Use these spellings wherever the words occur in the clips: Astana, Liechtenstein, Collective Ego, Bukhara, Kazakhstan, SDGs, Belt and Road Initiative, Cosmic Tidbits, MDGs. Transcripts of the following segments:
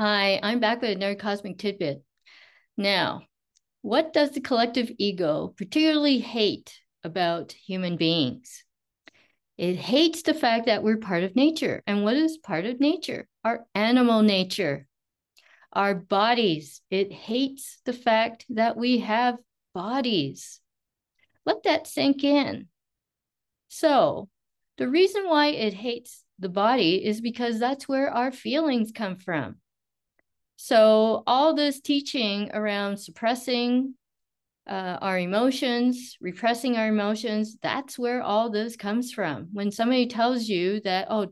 Hi, I'm back with another Cosmic Tidbit. Now, what does the collective ego particularly hate about human beings? It hates the fact that we're part of nature. And what is part of nature? Our animal nature, our bodies. It hates the fact that we have bodies. Let that sink in. So, the reason why it hates the body is because that's where our feelings come from. So all this teaching around suppressing our emotions, repressing our emotions, that's where all this comes from. When somebody tells you that, oh,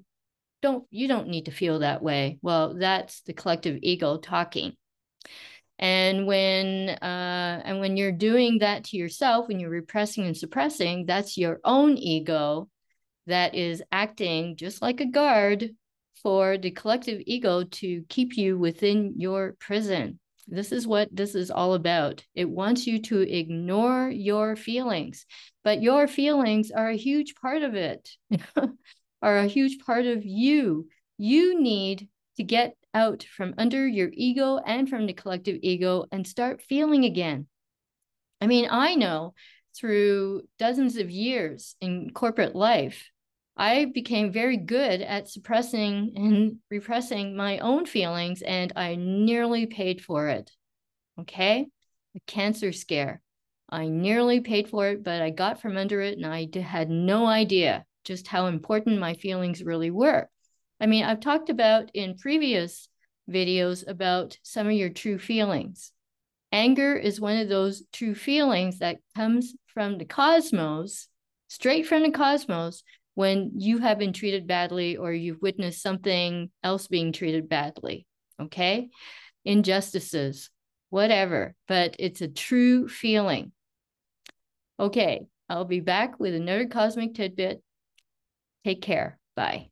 you don't need to feel that way. Well, that's the collective ego talking. And when you're doing that to yourself, when you're repressing and suppressing, that's your own ego that is acting just like a guard for the collective ego to keep you within your prison. This is what this is all about. It wants you to ignore your feelings, but your feelings are a huge part of it, are a huge part of you. You need to get out from under your ego and from the collective ego and start feeling again. I mean, I know through dozens of years in corporate life, I became very good at suppressing and repressing my own feelings, and I nearly paid for it. Okay? A cancer scare. I nearly paid for it, but I got from under it, and I had no idea just how important my feelings really were. I mean, I've talked about in previous videos about some of your true feelings. Anger is one of those true feelings that comes from the cosmos, straight from the cosmos, when you have been treated badly or you've witnessed something else being treated badly, okay? Injustices, whatever, but it's a true feeling. Okay, I'll be back with another Cosmic Tidbit. Take care, bye.